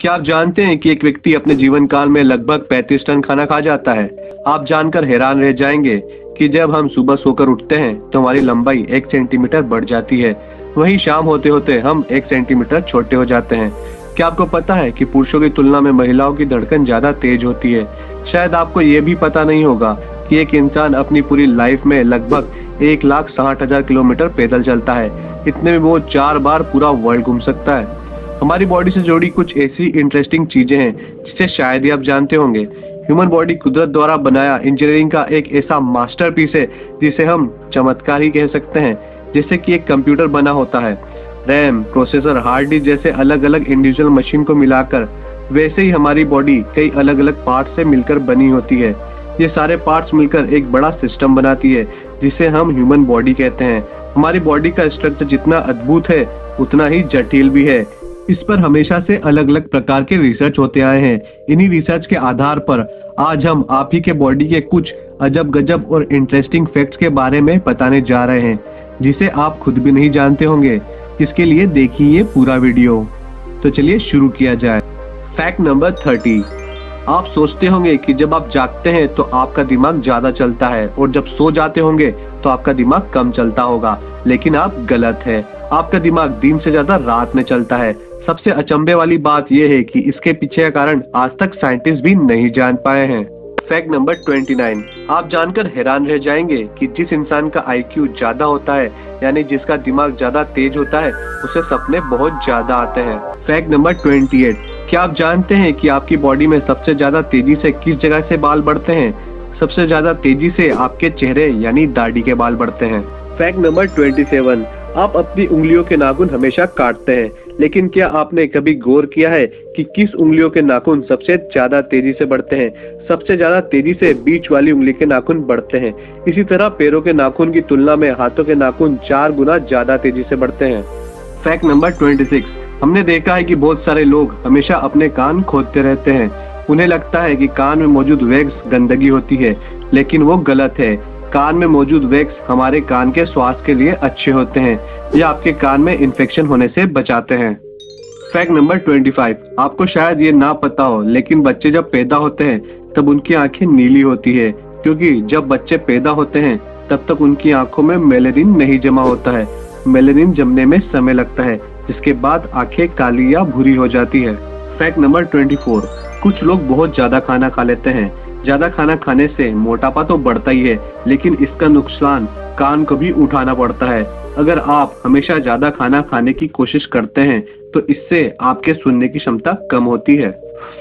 क्या आप जानते हैं कि एक व्यक्ति अपने जीवन काल में लगभग 35 टन खाना खा जाता है? आप जानकर हैरान रह जाएंगे कि जब हम सुबह सोकर उठते हैं तो हमारी लंबाई 1 सेंटीमीटर बढ़ जाती है, वहीं शाम होते होते हम 1 सेंटीमीटर छोटे हो जाते हैं। क्या आपको पता है कि पुरुषों की तुलना में महिलाओं की धड़कन ज्यादा तेज होती है? शायद आपको ये भी पता नहीं होगा कि एक इंसान अपनी पूरी लाइफ में लगभग 1,60,000 किलोमीटर पैदल चलता है। इतने में वो 4 बार पूरा वर्ल्ड घूम सकता है। हमारी बॉडी से जुड़ी कुछ ऐसी इंटरेस्टिंग चीजें हैं जिसे शायद ही आप जानते होंगे। ह्यूमन बॉडी कुदरत द्वारा बनाया इंजीनियरिंग का एक ऐसा मास्टरपीस है जिसे हम चमत्कार ही कह सकते हैं, जैसे कि एक कंप्यूटर बना होता है। रैम, प्रोसेसर, हार्ड डिस्क जैसे अलग अलग इंडिविजुअल मशीन को मिलाकर, वैसे ही हमारी बॉडी कई अलग अलग पार्ट से मिलकर बनी होती है। ये सारे पार्ट्स मिलकर एक बड़ा सिस्टम बनाती है जिसे हम ह्यूमन बॉडी कहते हैं। हमारी बॉडी का स्ट्रक्चर जितना अद्भुत है उतना ही जटिल भी है। इस पर हमेशा से अलग अलग प्रकार के रिसर्च होते आए हैं। इन्हीं रिसर्च के आधार पर आज हम आप ही के बॉडी के कुछ अजब गजब और इंटरेस्टिंग फैक्ट्स के बारे में बताने जा रहे हैं जिसे आप खुद भी नहीं जानते होंगे। इसके लिए देखिए ये पूरा वीडियो। तो चलिए शुरू किया जाए। Fact number 30। आप सोचते होंगे कि जब आप जागते हैं तो आपका दिमाग ज्यादा चलता है और जब सो जाते होंगे तो आपका दिमाग कम चलता होगा, लेकिन आप गलत है। आपका दिमाग दिन से ज्यादा रात में चलता है। सबसे अचंभे वाली बात यह है कि इसके पीछे का कारण आज तक साइंटिस्ट भी नहीं जान पाए हैं। Fact number 29। आप जानकर हैरान रह जाएंगे कि जिस इंसान का IQ ज्यादा होता है, यानी जिसका दिमाग ज्यादा तेज होता है, उसे सपने बहुत ज्यादा आते हैं। Fact number 28। क्या आप जानते हैं कि आपकी बॉडी में सबसे ज्यादा तेजी से किस जगह से बाल बढ़ते हैं? सबसे ज्यादा तेजी से आपके चेहरे यानी दाढ़ी के बाल बढ़ते हैं। Fact number 27। आप अपनी उंगलियों के नाखून हमेशा काटते हैं, लेकिन क्या आपने कभी गौर किया है कि किस उंगलियों के नाखून सबसे ज्यादा तेजी से बढ़ते हैं? सबसे ज्यादा तेजी से बीच वाली उंगली के नाखून बढ़ते हैं। इसी तरह पैरों के नाखून की तुलना में हाथों के नाखून 4 गुना ज्यादा तेजी से बढ़ते हैं। Fact number 26। हमने देखा है कि बहुत सारे लोग हमेशा अपने कान खोदते रहते हैं। उन्हें लगता है कि कान में मौजूद वैक्स गंदगी होती है, लेकिन वो गलत है। कान में मौजूद वैक्स हमारे कान के स्वास्थ्य के लिए अच्छे होते हैं। यह आपके कान में इन्फेक्शन होने से बचाते हैं। Fact number 25। आपको शायद ये ना पता हो, लेकिन बच्चे जब पैदा होते हैं तब उनकी आंखें नीली होती है, क्योंकि जब बच्चे पैदा होते हैं तब तक उनकी आंखों में मेलेनिन नहीं जमा होता है। मेलेनिन जमने में समय लगता है, जिसके बाद आंखें काली या भूरी हो जाती है। Fact number 24। कुछ लोग बहुत ज्यादा खाना खा लेते हैं। ज्यादा खाना खाने से मोटापा तो बढ़ता ही है, लेकिन इसका नुकसान कान को भी उठाना पड़ता है। अगर आप हमेशा ज्यादा खाना खाने की कोशिश करते हैं तो इससे आपके सुनने की क्षमता कम होती है।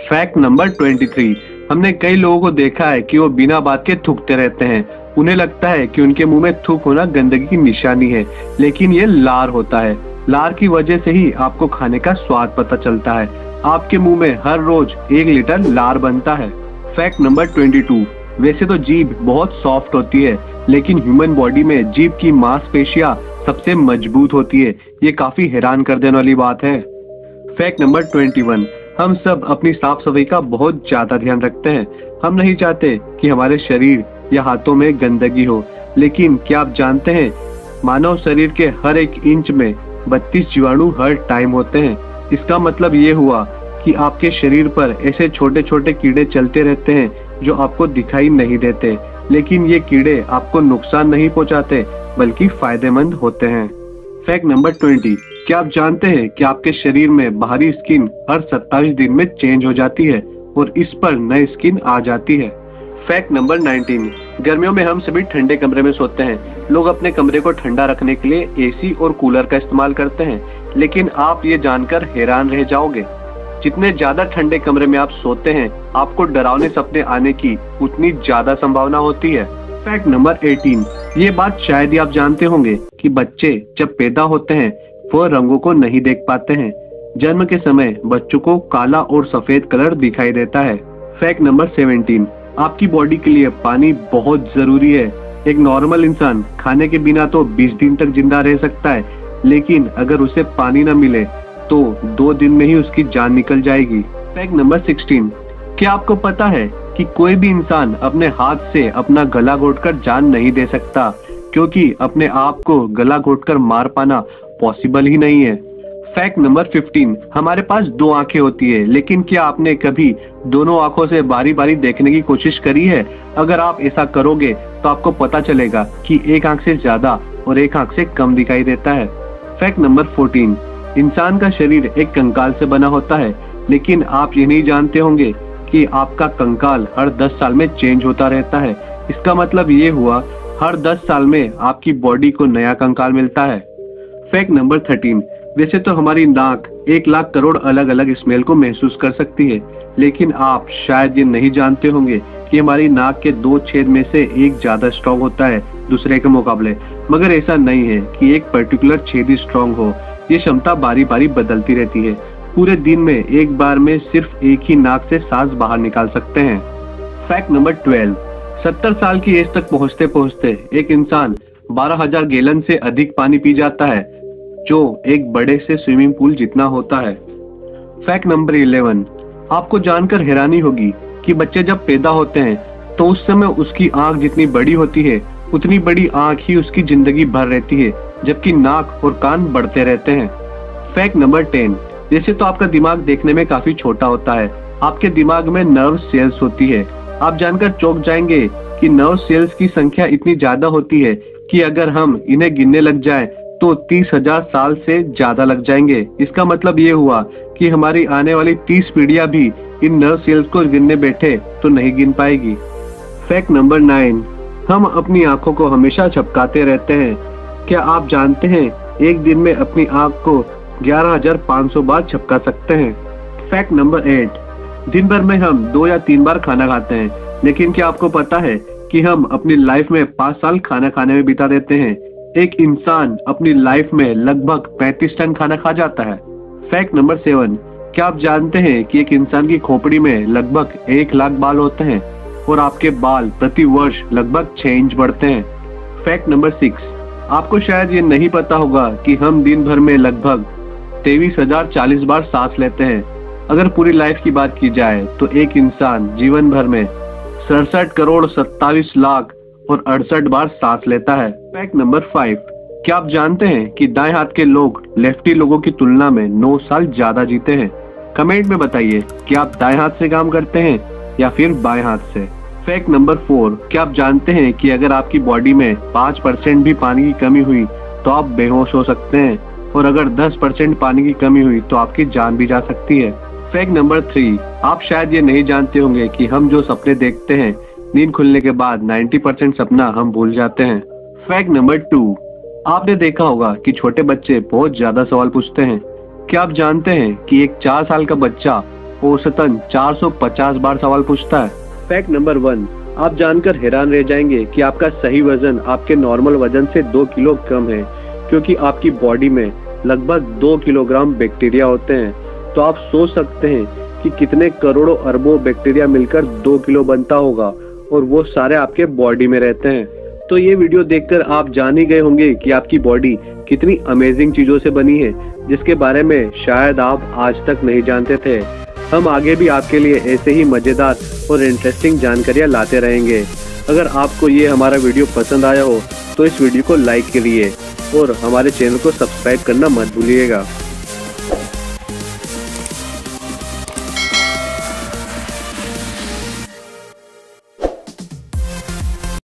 Fact number 23। हमने कई लोगों को देखा है कि वो बिना बात के थूकते रहते हैं। उन्हें लगता है कि उनके मुंह में थूक होना गंदगी की निशानी है, लेकिन ये लार होता है। लार की वजह से ही आपको खाने का स्वाद पता चलता है। आपके मुंह में हर रोज 1 लीटर लार बनता है। Fact number 22। वैसे तो जीभ बहुत सॉफ्ट होती है, लेकिन ह्यूमन बॉडी में जीभ की मांसपेशियां सबसे मजबूत होती है। ये काफी हैरान कर देने वाली बात है। Fact number 21। हम सब अपनी साफ सफाई का बहुत ज्यादा ध्यान रखते हैं। हम नहीं चाहते कि हमारे शरीर या हाथों में गंदगी हो, लेकिन क्या आप जानते हैं मानव शरीर के हर एक इंच में 32 जीवाणु हर टाइम होते हैं। इसका मतलब ये हुआ कि आपके शरीर पर ऐसे छोटे छोटे कीड़े चलते रहते हैं जो आपको दिखाई नहीं देते, लेकिन ये कीड़े आपको नुकसान नहीं पहुंचाते बल्कि फायदेमंद होते हैं। Fact number 20। क्या आप जानते हैं कि आपके शरीर में बाहरी स्किन हर 27 दिन में चेंज हो जाती है और इस पर नई स्किन आ जाती है। Fact number 19। गर्मियों में हम सभी ठंडे कमरे में सोते हैं। लोग अपने कमरे को ठंडा रखने के लिए AC और कूलर का इस्तेमाल करते हैं, लेकिन आप ये जानकर हैरान रह जाओगे जितने ज्यादा ठंडे कमरे में आप सोते हैं, आपको डरावने सपने आने की उतनी ज्यादा संभावना होती है। Fact number 18। ये बात शायद ही आप जानते होंगे कि बच्चे जब पैदा होते हैं वह रंगों को नहीं देख पाते हैं। जन्म के समय बच्चों को काला और सफेद कलर दिखाई देता है। Fact number 17। आपकी बॉडी के लिए पानी बहुत जरूरी है। एक नॉर्मल इंसान खाने के बिना तो 20 दिन तक जिंदा रह सकता है, लेकिन अगर उसे पानी न मिले तो 2 दिन में ही उसकी जान निकल जाएगी। Fact number 16। क्या आपको पता है कि कोई भी इंसान अपने हाथ से अपना गला घोटकर जान नहीं दे सकता, क्योंकि अपने आप को गला घोटकर मार पाना पॉसिबल ही नहीं है। फैक्ट नंबर 15, हमारे पास दो आंखें होती है, लेकिन क्या आपने कभी दोनों आंखों से बारी बारी देखने की कोशिश करी है? अगर आप ऐसा करोगे तो आपको पता चलेगा कि एक आंख से ज्यादा और एक आंख से कम दिखाई देता है। फैक्ट नंबर 14, इंसान का शरीर एक कंकाल से बना होता है, लेकिन आप ये नहीं जानते होंगे कि आपका कंकाल हर 10 साल में चेंज होता रहता है। इसका मतलब ये हुआ हर 10 साल में आपकी बॉडी को नया कंकाल मिलता है। फैक्ट नंबर 13, वैसे तो हमारी नाक 1,00,00,000 करोड़ अलग अलग स्मेल को महसूस कर सकती है, लेकिन आप शायद ये नहीं जानते होंगे कि हमारी नाक के 2 छेद में से एक ज्यादा स्ट्रॉन्ग होता है दूसरे के मुकाबले। मगर ऐसा नहीं है कि एक पर्टिकुलर छेद ही स्ट्रॉन्ग हो, ये क्षमता बारी बारी बदलती रहती है। पूरे दिन में एक बार में सिर्फ एक ही नाक से सांस बाहर निकाल सकते हैं। फैक्ट नंबर 12, 70 साल की एज तक पहुँचते पहुँचते एक इंसान 12,000 गैलन से अधिक पानी पी जाता है, जो एक बड़े से स्विमिंग पूल जितना होता है। फैक्ट नंबर 11, आपको जानकर हैरानी होगी कि बच्चे जब पैदा होते हैं तो उस समय उसकी आंख जितनी बड़ी होती है उतनी बड़ी आंख ही उसकी जिंदगी भर रहती है, जबकि नाक और कान बढ़ते रहते हैं। फैक्ट नंबर 10, जैसे तो आपका दिमाग देखने में काफी छोटा होता है, आपके दिमाग में नर्व सेल्स होती है। आप जानकर चौंक जाएंगे कि नर्व सेल्स की संख्या इतनी ज्यादा होती है कि अगर हम इन्हें गिनने लग जाए तो 30,000 साल से ज्यादा लग जाएंगे। इसका मतलब ये हुआ कि हमारी आने वाली 30 पीढ़ियां भी इन नर्व सेल्स को गिनने बैठे तो नहीं गिन पाएगी। फैक्ट नंबर 9, हम अपनी आंखों को हमेशा झपकाते रहते हैं। क्या आप जानते हैं एक दिन में अपनी आंख को 11,500 बार झपका सकते हैं? फैक्ट नंबर 8, दिन भर में हम 2 या 3 बार खाना खाते हैं, लेकिन क्या आपको पता है कि हम अपनी लाइफ में 5 साल खाना खाने में बिता देते हैं? एक इंसान अपनी लाइफ में लगभग 35 टन खाना खा जाता है। फैक्ट नंबर 7, क्या आप जानते हैं कि एक इंसान की खोपड़ी में लगभग 1,00,000 बाल होते हैं और आपके बाल प्रति वर्ष लगभग 6 इंच बढ़ते हैं? फैक्ट नंबर 6, आपको शायद ये नहीं पता होगा कि हम दिन भर में लगभग 23,040 बार सांस लेते हैं। अगर पूरी लाइफ की बात की जाए तो एक इंसान जीवन भर में 67,27,00,000 और 68 बार सांस लेता है। फैक्ट नंबर 5, क्या आप जानते हैं कि दाएं हाथ के लोग लेफ्टी लोगों की तुलना में 9 साल ज्यादा जीते हैं? कमेंट में बताइए कि आप दाएं हाथ से काम करते हैं या फिर बाएं हाथ से। फैक्ट नंबर 4, क्या आप जानते हैं कि अगर आपकी बॉडी में 5% भी पानी की कमी हुई तो आप बेहोश हो सकते हैं, और अगर 10% पानी की कमी हुई तो आपकी जान भी जा सकती है। फैक्ट नंबर 3, आप शायद ये नहीं जानते होंगे कि हम जो सपने देखते हैं नींद खुलने के बाद 90% सपना हम भूल जाते हैं। फैक्ट नंबर 2, आपने देखा होगा कि छोटे बच्चे बहुत ज्यादा सवाल पूछते हैं। क्या आप जानते हैं कि एक 4 साल का बच्चा औसतन 450 बार सवाल पूछता है? फैक्ट नंबर 1, आप जानकर हैरान रह जाएंगे कि आपका सही वजन आपके नॉर्मल वजन से 2 किलो कम है, क्योंकि आपकी बॉडी में लगभग 2 किलोग्राम बैक्टीरिया होते हैं। तो आप सोच सकते हैं कि कितने करोड़ों अरबों बैक्टीरिया मिलकर 2 किलो बनता होगा, और वो सारे आपके बॉडी में रहते हैं। तो ये वीडियो देखकर आप जान ही गए होंगे कि आपकी बॉडी कितनी अमेजिंग चीजों से बनी है, जिसके बारे में शायद आप आज तक नहीं जानते थे। हम आगे भी आपके लिए ऐसे ही मजेदार और इंटरेस्टिंग जानकारियां लाते रहेंगे। अगर आपको ये हमारा वीडियो पसंद आया हो तो इस वीडियो को लाइक करिए और हमारे चैनल को सब्सक्राइब करना मत भूलिएगा।